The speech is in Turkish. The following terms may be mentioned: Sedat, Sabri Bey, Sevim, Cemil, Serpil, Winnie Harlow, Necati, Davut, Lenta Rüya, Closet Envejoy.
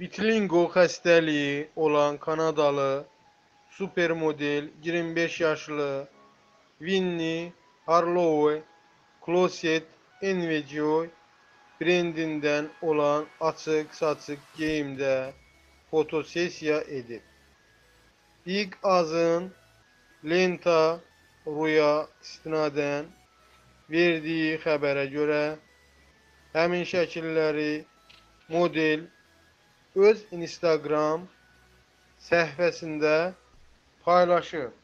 vitiligo hastalığı olan Kanadalı süpermodel 25 yaşlı Winnie Harlow, Closet Envejoy brandinden olan açık saçık giyimde fotosesya edip ilk azın Lenta Rüya istinaden verdiği habere göre həmin şəkilləri model öz Instagram səhifəsində paylaşır.